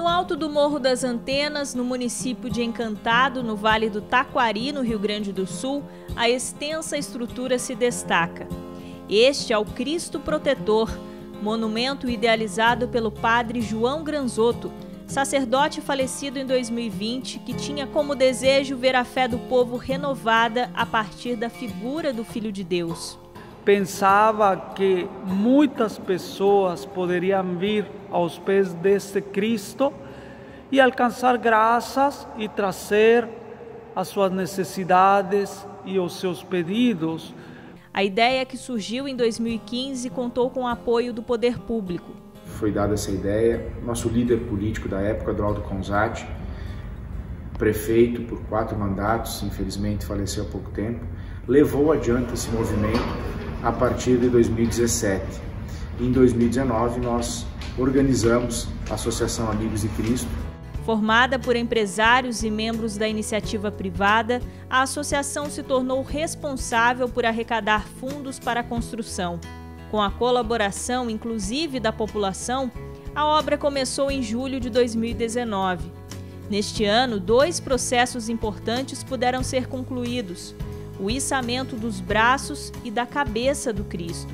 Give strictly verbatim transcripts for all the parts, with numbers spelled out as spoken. No alto do Morro das Antenas, no município de Encantado, no Vale do Taquari, no Rio Grande do Sul, a extensa estrutura se destaca. Este é o Cristo Protetor, monumento idealizado pelo padre João Granzotto, sacerdote falecido em dois mil e vinte, que tinha como desejo ver a fé do povo renovada a partir da figura do Filho de Deus. Pensava que muitas pessoas poderiam vir aos pés deste Cristo e alcançar graças e trazer as suas necessidades e os seus pedidos. A ideia que surgiu em dois mil e quinze contou com o apoio do poder público. Foi dada essa ideia, nosso líder político da época, Adwaldo Konzatti, prefeito por quatro mandatos, infelizmente faleceu há pouco tempo, levou adiante esse movimento a partir de dois mil e dezessete. Em dois mil e dezenove, nós organizamos a Associação Amigos de Cristo. Formada por empresários e membros da iniciativa privada, a associação se tornou responsável por arrecadar fundos para a construção. Com a colaboração, inclusive, da população, a obra começou em julho de dois mil e dezenove. Neste ano, dois processos importantes puderam ser concluídos: o içamento dos braços e da cabeça do Cristo.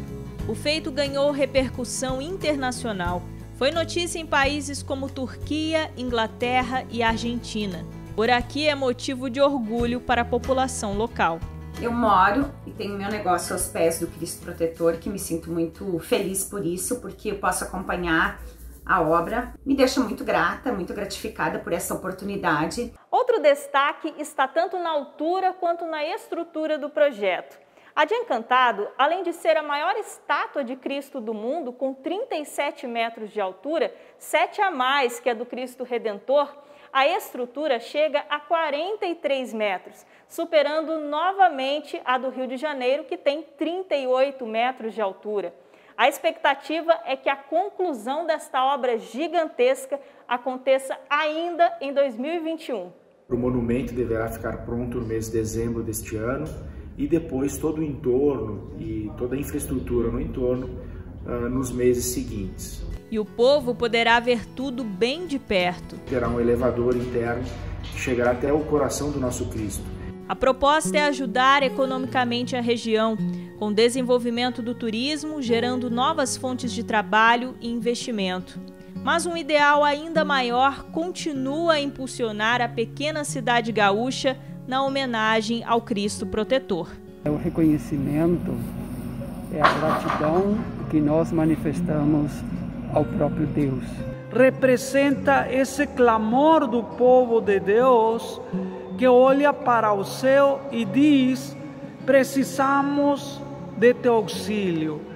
O feito ganhou repercussão internacional. Foi notícia em países como Turquia, Inglaterra e Argentina. Por aqui é motivo de orgulho para a população local. Eu moro e tenho meu negócio aos pés do Cristo Protetor, que me sinto muito feliz por isso, porque eu posso acompanhar a obra. Me deixa muito grata, muito gratificada por essa oportunidade. Outro destaque está tanto na altura quanto na estrutura do projeto. A de Encantado, além de ser a maior estátua de Cristo do mundo, com trinta e sete metros de altura, sete a mais que a do Cristo Redentor, a estrutura chega a quarenta e três metros, superando novamente a do Rio de Janeiro, que tem trinta e oito metros de altura. A expectativa é que a conclusão desta obra gigantesca aconteça ainda em dois mil e vinte e um. O monumento deverá ficar pronto no mês de dezembro deste ano e depois todo o entorno e toda a infraestrutura no entorno uh, nos meses seguintes. E o povo poderá ver tudo bem de perto. Terá um elevador interno que chegará até o coração do nosso Cristo. A proposta é ajudar economicamente a região, com desenvolvimento do turismo, gerando novas fontes de trabalho e investimento. Mas um ideal ainda maior continua a impulsionar a pequena cidade gaúcha na homenagem ao Cristo Protetor. É o reconhecimento, é a gratidão que nós manifestamos ao próprio Deus. Representa esse clamor do povo de Deus que olha para o céu e diz: precisamos de teu auxílio.